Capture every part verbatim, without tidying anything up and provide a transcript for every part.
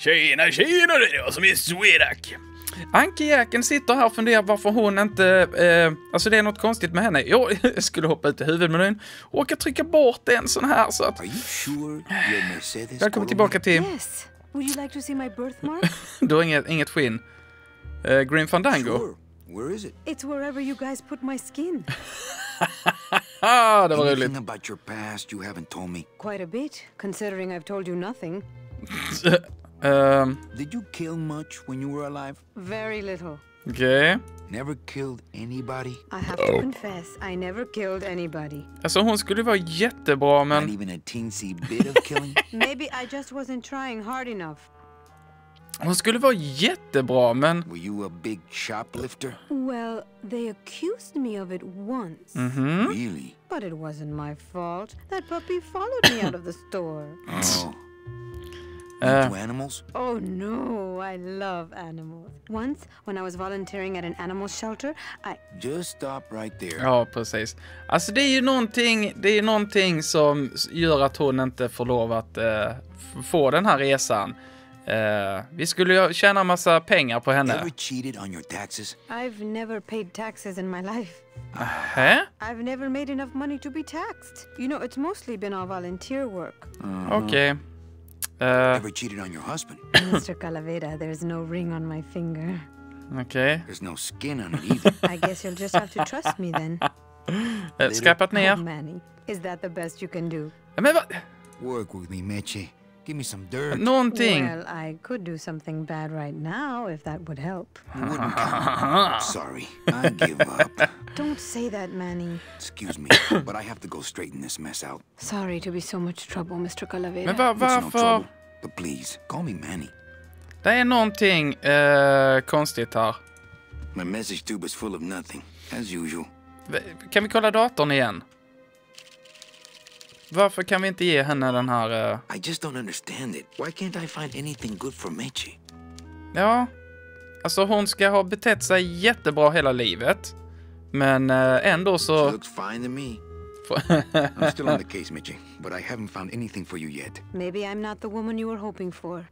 Tjena, tjena, det är jag som är Swedak. Anki-jäken sitter här och funderar varför hon inte... Eh, alltså det är något konstigt med henne. Jag skulle hoppa ut i huvudmenyn och åka trycka bort en sån här så att... Sure välkommen tillbaka till... Yes. Would you like to see my birthmark? Du har inget, inget skinn. Uh, Grim Fandango. Sure. Where is it? It's wherever you guys put my skin. Det var roligt. Anything about your past you haven't told me. Quite a bit, considering I've told you nothing. Um, Did you kill much when you were alive? Very little. Okay. Never killed anybody. I have to confess, I never killed anybody. Alltså hon skulle vara jättebra men. Not even a teensy bit of killing. Maybe I just wasn't trying hard enough. Hon skulle vara jättebra men. Were you a big shoplifter? Well, they accused me of it once. Mm-hmm. Really? But it wasn't my fault. That puppy followed me out of the store. Oh. Uh, animals? Oh no, I love animals. Once, when I was volunteering at an animal shelter, I... Just stop right there. Ja, precis. Alltså det är ju någonting, det är någonting som gör att hon inte får lov att eh, få den här resan. Eh, vi skulle ju tjäna massa pengar på henne. Ever cheated on your taxes? I've never paid taxes in my life. Uh-huh. I've never made enough money to be taxed. You know, it's mostly been all volunteer work. Mm-hmm. Okej. Okay. Uh, Ever cheated on your husband? Mister Calavera, there's no ring on my finger. Okay. There's no skin on it either. I guess you'll just have to trust me then. Uh, Skrapat ner. Oh, Manny, is that the best you can do? Men vad? Work with me, Mitchie. Give me some dirt. Någonting. Well, I could do something bad right now if that would help. You wouldn't count. Sorry, I give up. Don't say that, Manny. Excuse me, but I have to go straighten this mess out. Sorry to be so much trouble, Mister Calavera. Men va, va, no trouble, but please, call me Manny. Det är någonting uh, konstigt här. My message tube is full of nothing, as usual. Kan vi kolla datorn igen? Varför kan vi inte ge henne den här... Uh... I just don't understand it. Why can't I find anything good for Mitchie? Ja, alltså hon ska ha betett sig jättebra hela livet. Men uh, ändå så... It looks fine to me. I'm still on the case, Mitchie, but I haven't found anything for you yet. Maybe I'm not the woman you were hoping for.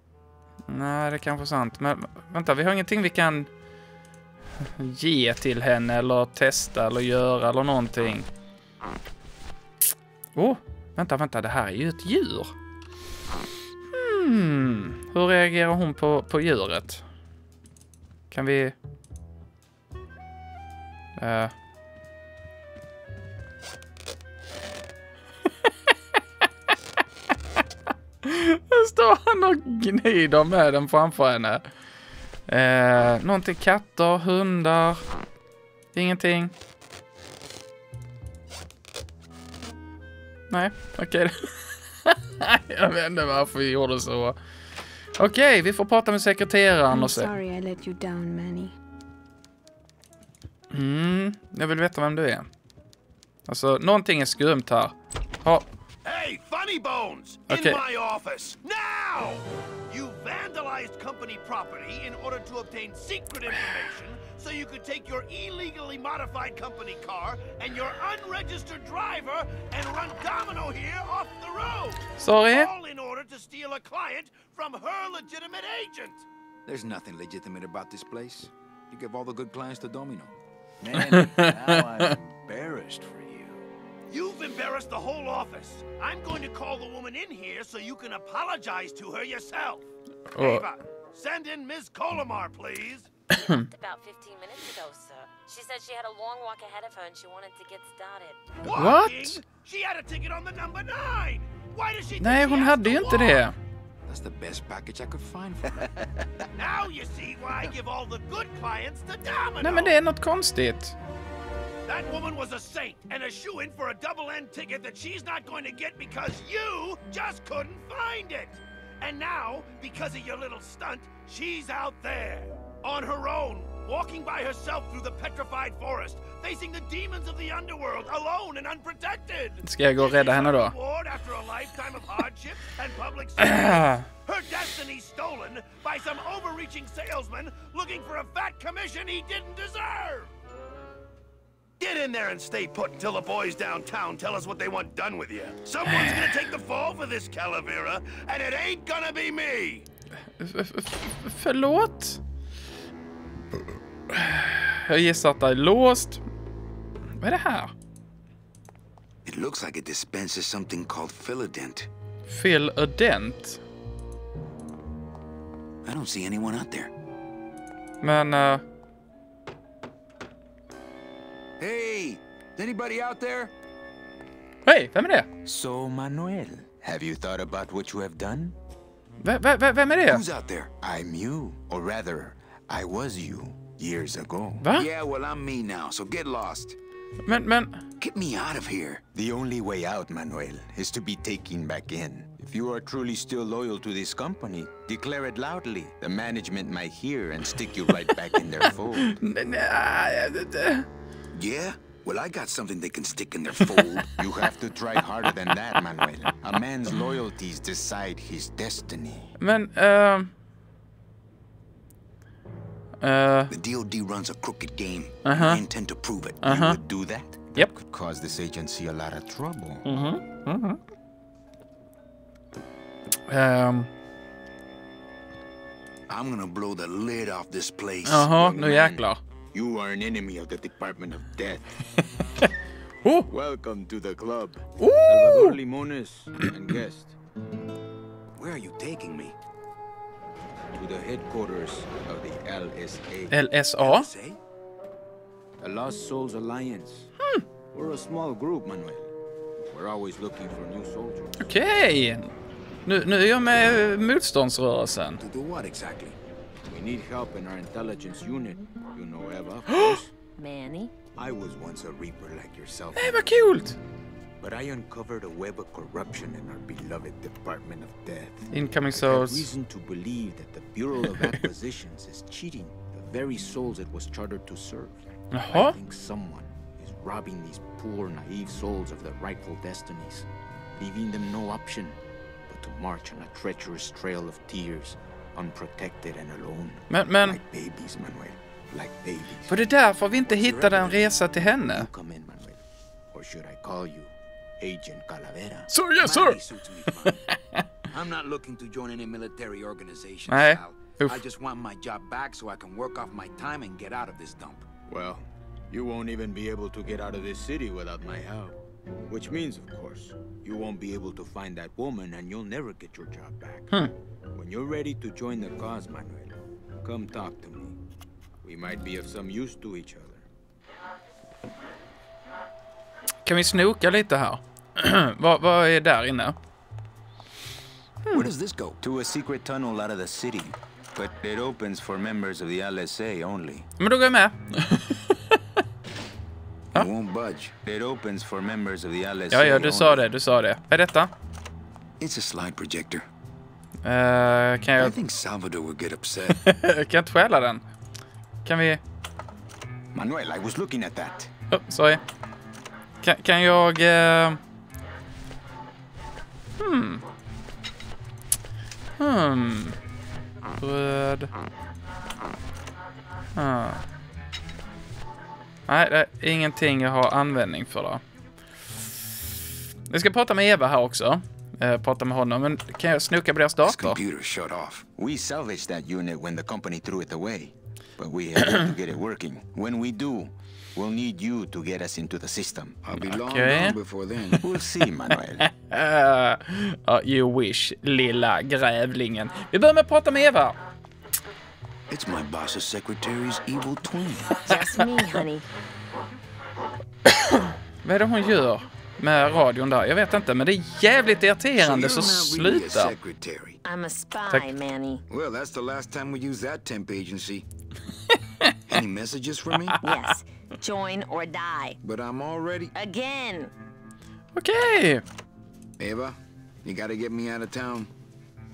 Nej, det är kanske sant. Men vänta, vi har ingenting vi kan ge till henne eller testa eller göra eller någonting. Åh, oh, vänta, vänta, det här är ju ett djur. Hmm, hur reagerar hon på, på djuret? Kan vi... Uh. Står han och gnider med den framför henne. Uh, någonting katter, hundar. Ingenting. Nej, okej. Okay. Jag vet inte varför vi gjorde så. Okej, okay, vi får prata med sekreteraren och se. Sorry I let you down, Manny. Mm, jag vill veta vem du är. Alltså, någonting är skumt här. Ha. Hey, funny bones okay. In my office now. You vandalized company property in order to obtain secret information so you could take your illegally modified company car and your unregistered driver and run Domino here off the road. Sorry. All in order to steal a client from her legitimate agent. There's nothing legitimate about this place. You give all the good clients to Domino. Man, now I'm embarrassed for you. You've embarrassed the whole office. I'm going to call the woman in here so you can apologize to her yourself. Oh. Ava, send in Miss Kolamar, please. About fifteen minutes ago, sir. She said she had a long walk ahead of her and she wanted to get started. Walking? What? She had a ticket on the number nine. Why does she? Nej, hon hade ju inte det. That's the best package I could find for her. Now you see why I give all the good clients to Domino. Nej, men det är något konstigt. That woman was a saint and a shoe-in for a double-end ticket that she's not going to get because you just couldn't find it. And now, because of your little stunt, she's out there, on her own, walking by herself through the petrified forest, facing the demons of the underworld, alone and unprotected. Ska jag gå och rädda henne då? After a lifetime of hardship and public service, her destiny stolen by some overreaching salesman looking for a fat commission he didn't deserve. Get in there and stay put until the boys downtown tell us what they want done with you. Someone's gonna take the fall for this Calavera, and it ain't gonna be me. Förlåt? Jag gissar att det är låst. Vad är det här? It looks like it dispenses something called Philodent. Philodent? I don't see anyone out there. Men uh... Hey, is anybody out there? Hey, vem är det? So Manuel, have you thought about what you have done? V- v- vem är det? Who's out there? I'm you, or rather, I was you years ago. Va? Yeah, well, I'm me now, so get lost. Men, men... Get me out of here. The only way out, Manuel, is to be taken back in. If you are truly still loyal to this company, declare it loudly. The management might hear and stick you right back in their fold. Yeah? Well, I got something they can stick in their fold. You have to try harder than that, Manuel. A man's loyalties decide his destiny. Men, um... Uh, the D O D runs a crooked game. Uh -huh. I intend to prove it. Uh -huh. You would do that? That yep. Could cause this agency a lot of trouble. Mm -hmm. Mm -hmm. Um. I'm gonna blow the lid off this place. Uh huh. No jäklar. You are an enemy of the Department of Death. Oh. Welcome to the club. Ooh. Salvador Limones and guest. Where are you taking me? To the headquarters of the L S A. L S A? The Lost Souls Alliance. Hmm. We're a small group, Manuel. We're always looking for new soldiers. Okej. Okay. Nu, nu är jag med motståndsrörelsen. To do what exactly? We need help in our intelligence unit. You know Eva, of course. Manny? I was once a reaper like yourself. Nej, vad kul! But I uncovered a web of corruption in our beloved Department of Death. Incoming souls. I have reason to believe that the Bureau of Expositions is cheating the very souls it was chartered to serve. Uh-huh. I think someone is robbing these poor, naive souls of their rightful destinies, leaving them no option but to march on a treacherous trail of tears, unprotected and alone. Men, men. Like babies, Manuel. Like babies. För det är därför vi inte hittade en resa till henne. Come in, Manuel. Or should I call you Agent Calavera? Sir, yes, sir. I'm not looking to join any military organization. I just want my job back so I can work off my time and get out of this dump. Well, you won't even be able to get out of this city without my help. Which means, of course, you won't be able to find that woman and you'll never get your job back. Hmm. When you're ready to join the cause, Manuel, come talk to me. We might be of some use to each other. Kan vi snoka lite här? Vad vad är där inne? Hmm. Where does this go? To a secret tunnel out of the city, but it opens for members of the L S A only. Men då går jag med. Ja. Won't budge. It opens for members of the L S A. Ja, ja, du sa det, du sa det. Vad är detta? It's a slide projector. Uh, kan jag I think Salvador would get upset. Kan jag inte stjäla den? Kan vi Manuel, I was looking at that. Oh, sorry. Kan, kan jag... Uh... Hmm. Hmm. Bröd. Ah. Nej, det är ingenting jag har användning för då. Vi ska prata med Eva här också. Uh, prata med honom, men kan jag snoka på deras dator? Computer shut off. We salvaged that unit when the company threw it away. But we have to get it working. When we do, we'll need you to get us into the system. I'll be long gone before then. We'll see, Manuel. uh, you wish, lilla grävlingen. Vi börjar med att prata med Eva. It's my boss's secretary's evil twin. Just me, honey. Vad är det hon gör med radion där? Jag vet inte, men det är jävligt irriterande, så sluta. I'm a spy, Manny. Well, that's the last time we use that temp agency. Any messages for me? Yes. Join or die. But I'm already... Again. Okay. Eva, you gotta get me out of town.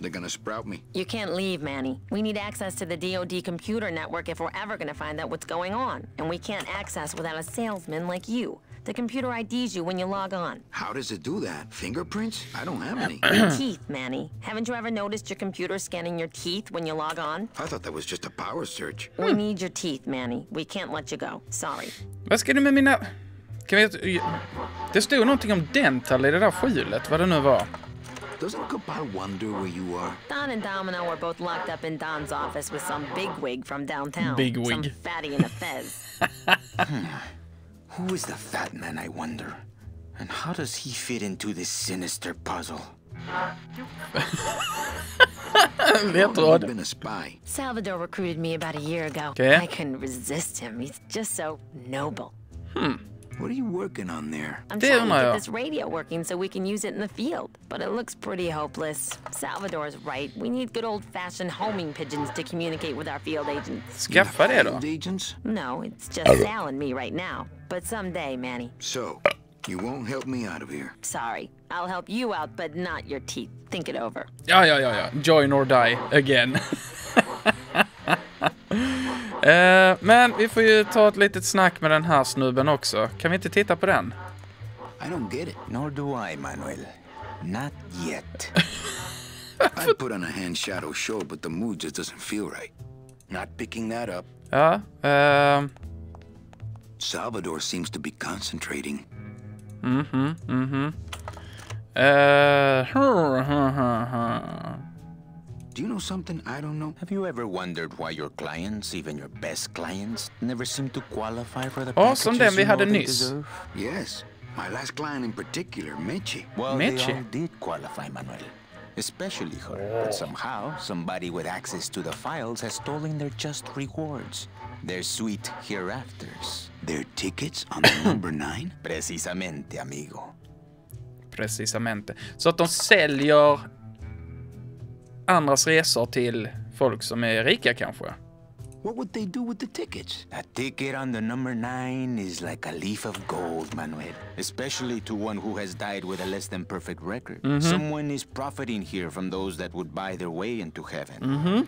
They're gonna sprout me. You can't leave, Manny. We need access to the D O D computer network if we're ever gonna find out what's going on. And we can't access without a salesman like you. The computer I Ds you when you log on. How does it do that? Fingerprints? I don't have any. Teeth, Manny. Haven't you ever noticed your computer scanning your teeth when you log on? I thought that was just a power search. We hmm. need your teeth, Manny. We can't let you go. Sorry. Vad ska du med mina... Kan vi... Det stod någonting om dental i det där skjulet, vad det nu var. Doesn't Kappa wonder where you are? Don and Domino were both locked up in Don's office with some bigwig from downtown. Bigwig. Some fatty in a fez. hmm. Who is the fat man, I wonder? And how does he fit into this sinister puzzle? I've always been a spy. Salvador recruited me about a year ago. Okay. I couldn't resist him. He's just so noble. Hmm. What are you working on there? I'm trying to get this radio working so we can use it in the field, but it looks pretty hopeless. Salvador's right. We need good old-fashioned homing pigeons to communicate with our field agents. Field agents? No, it's just Sal and me right now. But someday, Manny. So, you won't help me out of here. Sorry. I'll help you out, but not your teeth. Think it over. Yeah, yeah, yeah, yeah. Join or die again. Uh, men vi får ju ta ett litet snack med den här snubben också. Kan vi inte titta på den? I don't get it. Nor do I, Manuel. Not yet. I put on a hand shadow show, but the mood just doesn't feel right. Not picking that up. Ja, uh, Salvador seems to be concentrating. Mhm, mhm. Uh, Do you know something I don't know? Have you ever wondered why your clients, even your best clients, never seem to qualify for the packages? Oh, sometimes we had a news. Yes, my last client in particular, Mitchie. Well, Mitchie. They all did qualify, Manuel. Especially her. But somehow, somebody with access to the files has stolen their just rewards. Their sweet hereafters. Their tickets on the number nine? Precisamente, amigo. Precisamente. Så att de säljer andras resor till folk som är rika kanske. What would they do with the tickets? A ticket on the number nine is like a leaf of gold, Manuel. Especially to one who has died with a less than perfect record. Mm-hmm. Someone is profiting here from those that would buy their way into heaven. Mm-hmm.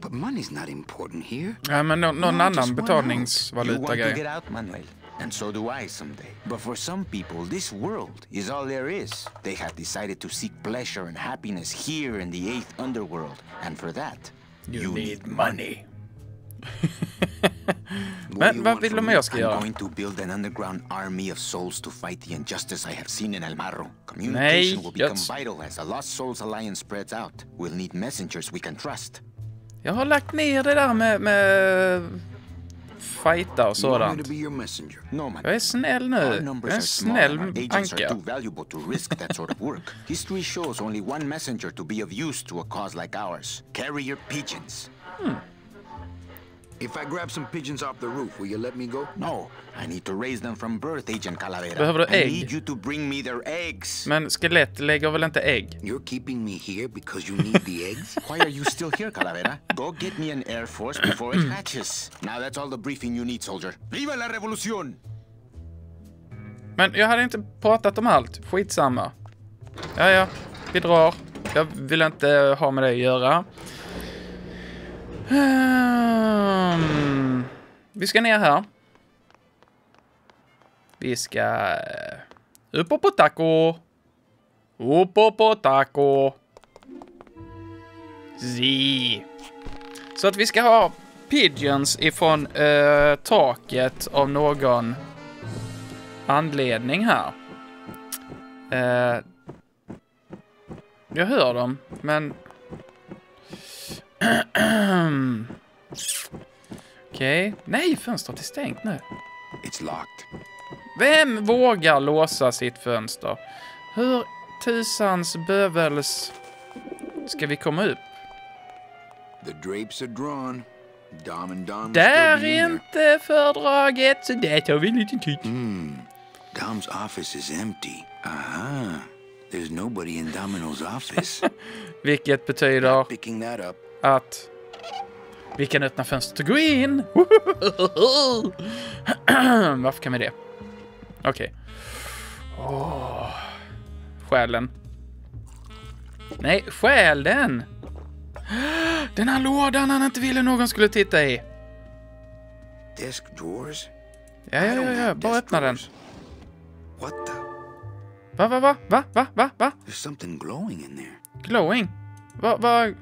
But money's not important here. Ja, men no, någon annan betalningsvaluta grej. You want to get out, Manuel. And so do I someday. But for some people, this world is all there is. They have decided to seek pleasure and happiness here in the eighth underworld. And for that, you, you need money. Men vad vill de jag ska göra? I'm going to build an underground army of souls to fight the injustice I have seen in El Maro. Communication Nej, will become yes. vital as the Lost Souls Alliance spreads out. We'll need messengers we can trust. Jag har lagt ner det där med... med... fighta och sådant. Jag är snäll nu. Jag är en snäll anka. Hmm. Behöver du ägg? Men skelett lägger väl inte ägg? You're keeping me here because you need the eggs? Why are you still here, Calavera? Go get me an air force before it hatches. Now that's all the briefing you need, soldier. Viva la revolution! Men jag hade inte pratat om allt. Skitsamma. Ja, ja. Vi drar. Jag vill inte ha med det att göra. Um, vi ska ner här. Vi ska upp och på taco. Upp och på taco. Zee. Så att vi ska ha pigeons ifrån uh, taket av någon anledning här. Uh, jag hör dem, men... Okej. Okay. Nej, fönstret är stängt nu. It's locked. Vem vågar låsa sitt fönster? Hur tusans bövels ska vi komma upp? The drapes are drawn. Dom and Dom där är inte fördraget, så det tar vi lite tid. Mm. Dom's office is empty. Aha. There's nobody in Domino's office. Vilket betyder... picking that up. Att vi kan öppna fönstret och gå in. Varför kan vi det? Okej. Okay. Oh, själen. Nej, själen. Den här lådan han inte ville någon skulle titta i. Desk drawers? Ja, ja, ja, ja. Bara öppna den. What the? Va, va, va, va, va, va, va? There's something glowing in there. Glowing? Va, va...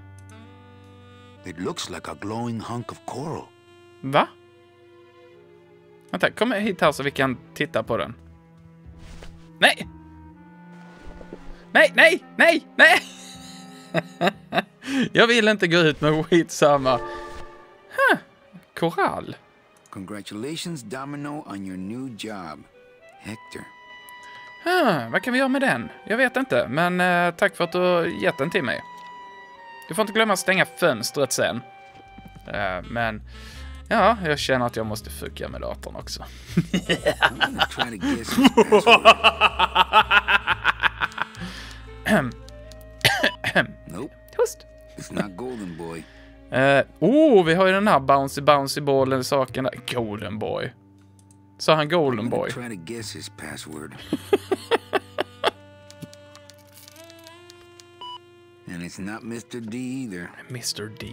It looks like a glowing hunk of coral. Va? Vänta, kom hit här så vi kan titta på den. Nej! nej, nej, nej, nej. Jag vill inte gå ut med skitsamma. Huh. Korall. Congratulations Domino on your new job, Hector. Huh. Vad kan vi göra med den? Jag vet inte, men eh, tack för att du har gett den till mig. Du får inte glömma att stänga fönstret sen. Uh, men ja, jag känner att jag måste fucka med datorn också. Nope. Host. It's not golden boy. Uh, oh, vi har ju den här bouncy bouncy bollen saken där. Golden boy. Sa han golden boy? Try to guess his password. And it's not mister D either. mister D.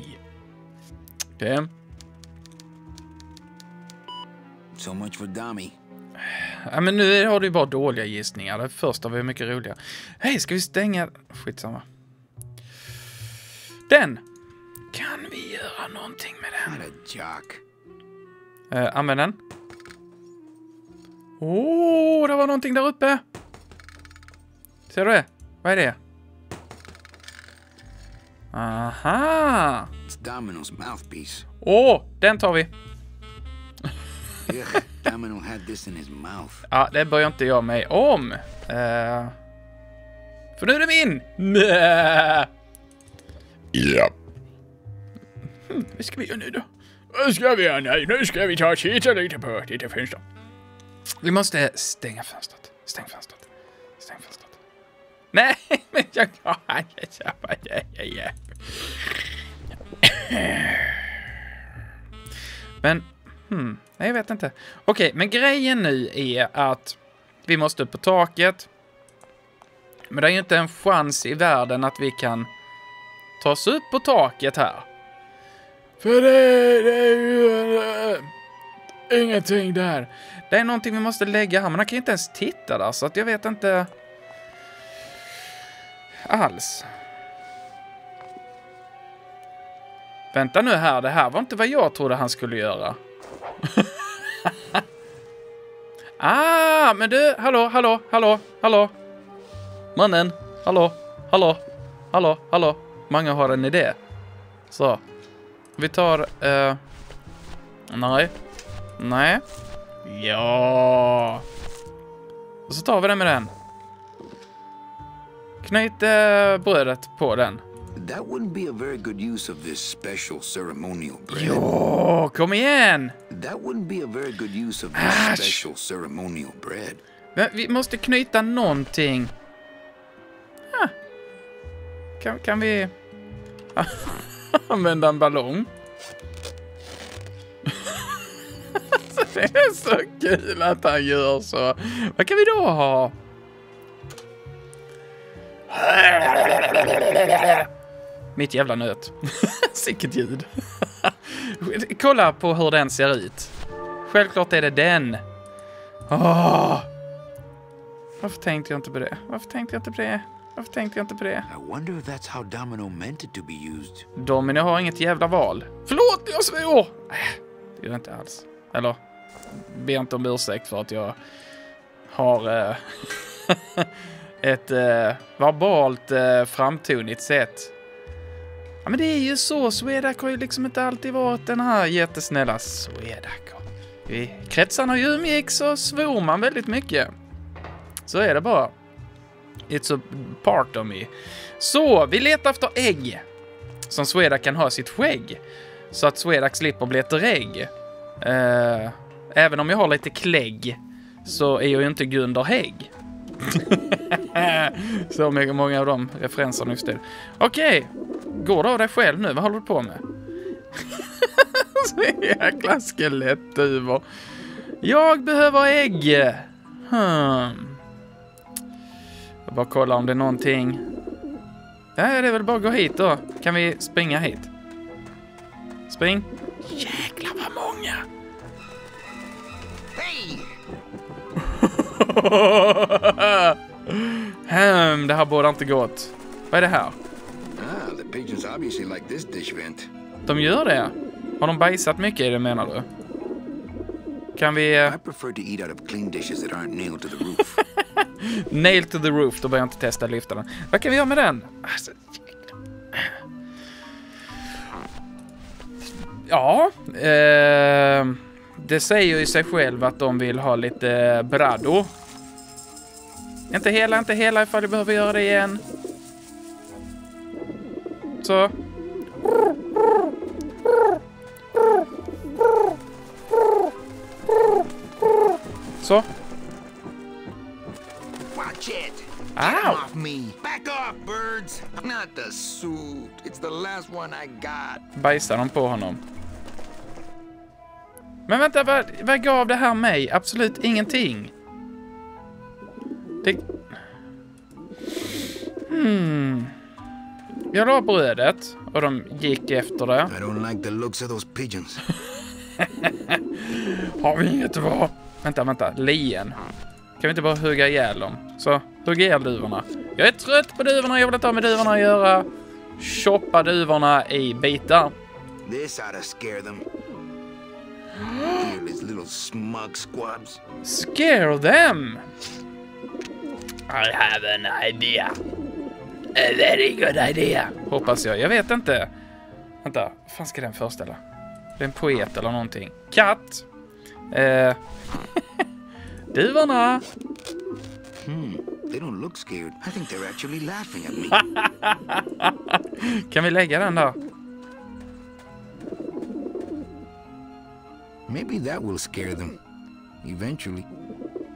Okej. Okay. So much for Dami. Ja, men nu har du ju bara dåliga gissningar. Det första var ju mycket roliga. Hej, ska vi stänga... Skitsamma. Den! Kan vi göra någonting med den? What a jock. Eh, använd den. Åh, oh, det var någonting där uppe. Ser du det? Vad är det? Aha! It's Domino's mouthpiece. Åh, oh, den tar vi. Domino had this in his mouth. Ja, det börjar inte jag med om. Uh, för nu är det min. Ja. Hmm, vad ska vi göra nu då? Vad ska vi göra nu? Nu ska vi ta och titta lite på lite fönster. Vi måste stänga fönstret. Stäng fönstret. Stäng fönstret. Nej, men jag kan inte köpa det. Men... Hmm, nej, jag vet inte. Okej, men grejen nu är att vi måste upp på taket. Men det är ju inte en chans i världen att vi kan ta oss upp på taket här. För det, det är ju äh, ingenting där. Det är någonting vi måste lägga här, men jag kan ju inte ens titta där, så att jag vet inte alls. Vänta nu här, det här var inte vad jag trodde han skulle göra. Ah, men du, hallå, hallå, hallå, hallå. Mannen, hallå, hallå, hallå, hallå. Många har en idé. Så, vi tar, uh... nej, nej, ja. Och så tar vi den med den. Knyt uh, brödet på den. That wouldn't be a very good use of this special ceremonial bread. Jo, kom igen. That wouldn't be a very good use of this Asch. special ceremonial bread. Men vi måste knyta någonting. Ah. Kan kan vi använda en ballong? Det är så kul att han gör så. Vad kan vi då ha? Mitt jävla nöt. Sicket ljud. Kolla på hur den ser ut. Självklart är det den. Oh. Varför tänkte jag inte på det? Varför tänkte jag inte på det? Varför tänkte jag inte på det? I wonder if that's how Domino meant it to be used. Domino har inget jävla val. Förlåt, jag svor. Det gör jag inte alls. Eller, be inte om ursäkt för att jag har... Eh, ett eh, verbalt eh, framtonigt sätt. Ja, men det är ju så. Swedac har ju liksom inte alltid varit den här jättesnälla Swedac. I kretsarna och umgick så svor man väldigt mycket. Så är det bara. It's a part of me. Så, vi letar efter ägg. Som Swedac kan ha sitt skägg. Så att Swedac slipper bli ett drägg. Eh, även om jag har lite klägg så är jag ju inte Gunderhägg. Så mycket många av de referenserna just det. Okej, går det av dig själv nu? Vad håller du på med? Så jäkla skelettduvor. Jag behöver ägg. Hmm. Jag bara kolla om det är någonting. Nej, det är väl bara gå hit då. Kan vi springa hit? Spring. Jäklar vad många. Hej! Hmm, det här borde inte gått. Vad är det här? Ah, the pigeons obviously like this dish vent. De gör det. Har de bajsat mycket i det menar du? Kan vi... I prefer to eat out of clean dishes that aren't nailed to the roof. Nail to the roof, då behöver jag inte testa lyftaren. Vad kan vi göra med den? Alltså... Ja, eh, det säger ju sig själv att de vill ha lite brado. Inte hela, inte hela ifall du behöver göra det igen. Så. Så. Watch it. Ow. Off me. Back off, birds. Not the suit. It's the last one I got. Bajsar de på honom? Men vänta, vad, vad gav det här mig? Absolut ingenting. Det... Hmm. Jag la brödet och de gick efter det. I don't like the looks of those pigeons. Har vi inget bra? Vänta, vänta. Lien. Kan vi inte bara hugga ihjäl dem? Så, hugga ihjäl duvorna. Jag är trött på duvorna. Jag vill ta med duvorna och göra... Choppa duvorna i bitar. This ought to scare them. These little smug squabs. Scare them? I have an idea. A very good idea. Hoppas jag, jag vet inte. Vänta, vad fan ska den föreställa? Det är en poet eller någonting. Katt. Eh. Duvorna. Hmm, they don't look scared. I think they're actually laughing at me. Kan vi lägga den då? Maybe that will scare them. Eventually.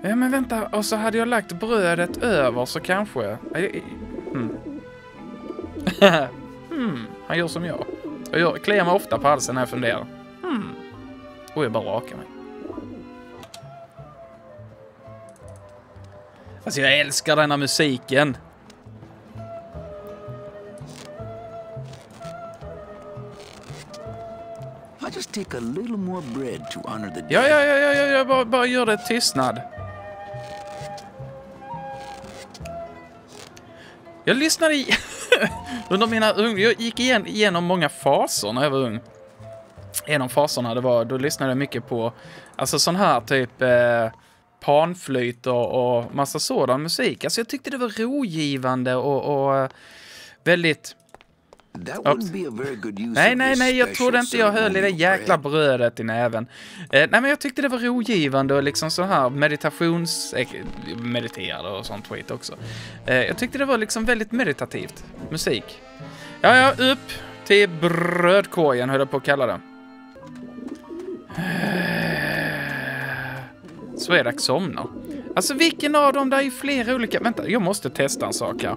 Ja, men vänta, och så hade jag lagt brödet över så kanske... Mm. Mm. Han gör som jag. Och jag kliar mig ofta på halsen när jag funderar. Mm. Och jag bara rakar mig. Alltså jag älskar denna musiken. I just take a little more bread to honor the day. Ja, ja, ja, ja, ja, jag bara, bara gör det tystnad. Jag lyssnade i... Under mina ung... Jag gick igen, igenom många faser när jag var ung. En av faserna, det var... Då lyssnade jag mycket på... Alltså sån här typ... Eh, panflöjt och, och massa sådan musik. Alltså jag tyckte det var rogivande och... och väldigt... Nej, nej, nej. Jag trodde inte jag höll i det jäkla brödet i näven. Eh, nej, men jag tyckte det var rogivande och liksom så här meditations... Eh, mediterade och sånt skit också. Eh, jag tyckte det var liksom väldigt meditativt. Musik. Ja, ja, upp till brödkorgen höll jag på att kalla det. Så är det att somna. Alltså vilken av dem, där är ju flera olika... Vänta, jag måste testa en sak här.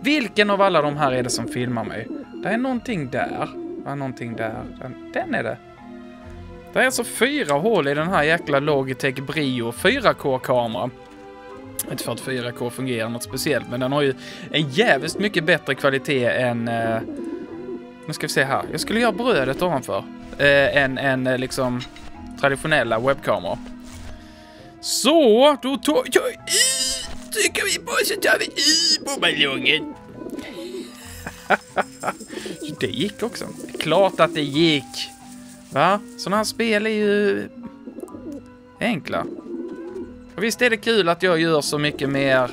Vilken av alla de här är det som filmar mig? Det är någonting där. Det är någonting där. Den, den är det. Det är alltså fyra hål i den här jäkla Logitech Brio fyra K-kameran. Inte för att fyra K fungerar något speciellt, men den har ju en jävligt mycket bättre kvalitet än... Eh, nu ska vi se här. Jag skulle göra brödet ovanför. Eh, än, än liksom traditionella webbkameror. Så, då tar jag i. Tycker vi på så tar vi i på ballongen. Det gick också. Klart att det gick. Va? Sådana här spel är ju enkla. Och visst är det kul att jag gör så mycket mer.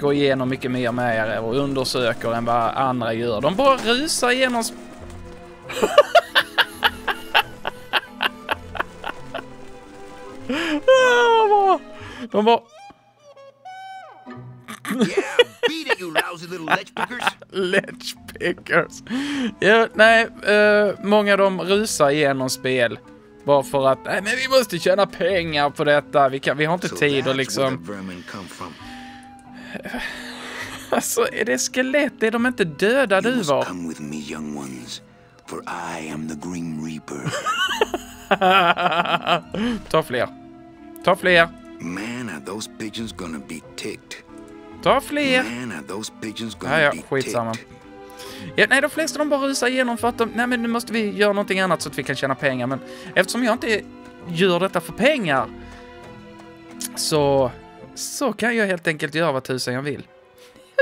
Går igenom mycket mer med er och undersöker än vad andra gör. De bara rusar igenom sp- De var... Yeah, beat it, you lousy little ledge pickers. Ledge pickers. Ja, nej, uh, många av dem rusar igenom spel. Bara för att, nej men vi måste tjäna pengar på detta. Vi, kan, vi har inte so tid och liksom... Alltså, är det skelett? Är de inte döda du var? Come with me, young ones, for I am the Grim Reaper. Ta fler. Ta fler. Man, are those pigeons gonna be ticked? Ta fler. Man, are those pigeons gonna ja, ja, be skitsamma. Ticked? Ja, nej, de flesta de bara rusar igenom för att de, nej men nu måste vi göra någonting annat så att vi kan tjäna pengar. Men eftersom jag inte gör detta för pengar så, så kan jag helt enkelt göra vad tusen jag vill.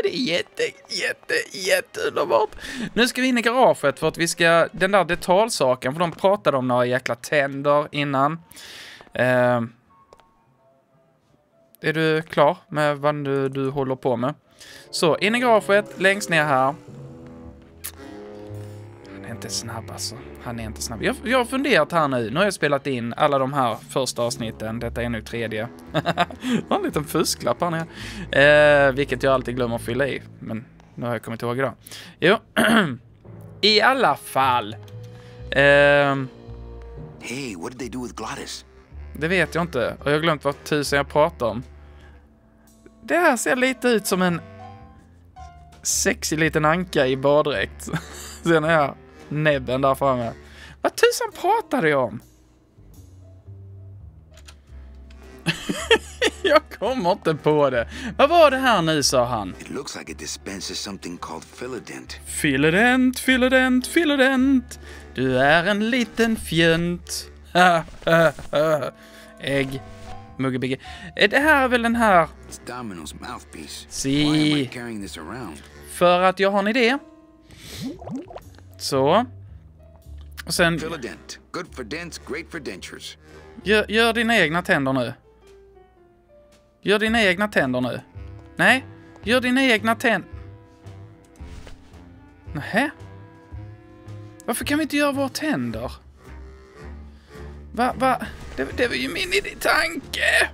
Det är jätte, jätte, jätte underbart. Nu ska vi in i garaget för att vi ska, den där detaljsaken, för de pratade om några jäkla tänder innan. Ehm. Uh, Är du klar med vad du, du håller på med? Så, in i garaget, längst ner här. Han är inte snabb alltså. Han är inte snabb. Jag, jag har funderat här nu. Nu har jag spelat in alla de här första avsnitten. Detta är nu tredje. Det var en liten fusklapp här nere. Eh, vilket jag alltid glömmer att fylla i. Men nu har jag kommit ihåg det. Jo. I alla fall. Eh, Hey, what did they do with Gladys? Det vet jag inte. Och jag har glömt vad tusen jag pratar om. Det här ser lite ut som en sexig liten anka i baddräkt. Sen är jag näbben där framme. Vad tusen pratade jag om? Jag kommer inte på det. Vad var det här nu, sa han? It looks like it dispenses something called Philodent. Philodent, Philodent, Philodent. Du är en liten fjönt. Ägg. Muggebigge. Det här är väl den här... Domino's mouthpiece. Si. Why am I carrying this around? För att jag har en idé. Så. Och sen... Philodent. Good for dents, great for dentures. Gör, gör dina egna tänder nu. Gör dina egna tänder nu. Nej. Gör dina egna tänder. Nähä. Varför kan vi inte göra våra tänder? Va, va? Det, det var ju min idé, tanke.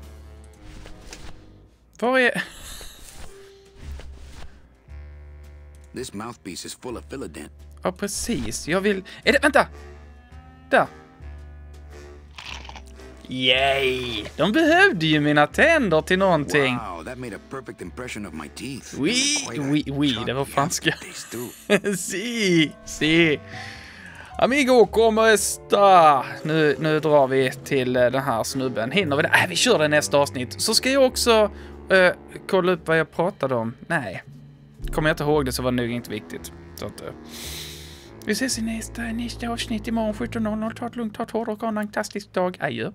Vad är... This mouthpiece is full of Philodent. Ja, precis. Jag vill... Är det... Vänta! Där. Yay! De behövde ju mina tänder till någonting. Wow, that made a perfect impression of my teeth. Oui, oui, oui. Det var franska. Si, si. Amigo, kommer esta. Nu, nu drar vi till den här snubben. Hinner vi det? Äh, vi kör det nästa avsnitt. Så ska jag också uh, kolla upp vad jag pratade om. Nej. Kommer jag inte ihåg det så var det nog inte viktigt. Så att, uh. Vi ses i nästa, nästa avsnitt imorgon sjutton noll noll. Ta ett lugnt, ta ett hårt och ha en fantastisk dag. Adjö.